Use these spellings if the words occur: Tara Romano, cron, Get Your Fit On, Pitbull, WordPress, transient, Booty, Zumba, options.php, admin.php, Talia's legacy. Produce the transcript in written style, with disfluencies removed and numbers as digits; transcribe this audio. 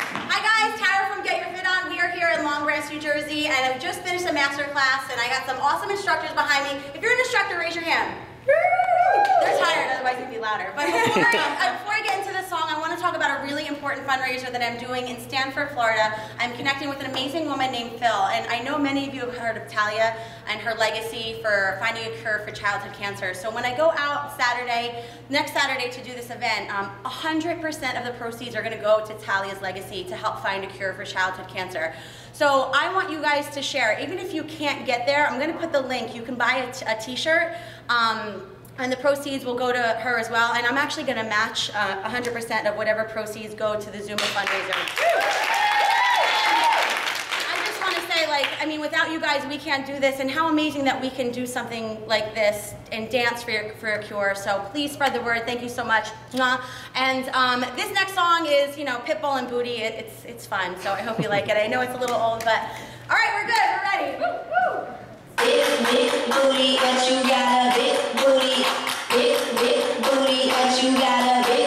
Hi guys, Tara from Get Your Fit On. We are here in Long Branch, New Jersey, and I've just finished a master class, and I got some awesome instructors behind me. If you're an instructor, raise your hand. They're tired, otherwise it'd be louder. But before I get into this song, I want to talk about a really important fundraiser that I'm doing in Stanford, Florida. I'm connecting with an amazing woman named Phil, and I know many of you have heard of Talia and her legacy for finding a cure for childhood cancer. So when I go out Saturday, next Saturday, to do this event, 100% of the proceeds are going to go to Talia's legacy to help find a cure for childhood cancer. So I want you guys to share. Even if you can't get there, I'm going to put the link. You can buy a t-shirt. And the proceeds will go to her as well. And I'm actually going to match 100% of whatever proceeds go to the Zumba fundraiser. I just want to say, like, I mean, without you guys, we can't do this. And how amazing that we can do something like this and dance for a cure. So please spread the word. Thank you so much. And this next song is, you know, Pitbull and Booty. It's fun. So I hope you like it. I know it's a little old, but all right, we're good. We're ready. Woo, woo. Big booty, but you got a big booty. Big booty, but you got a big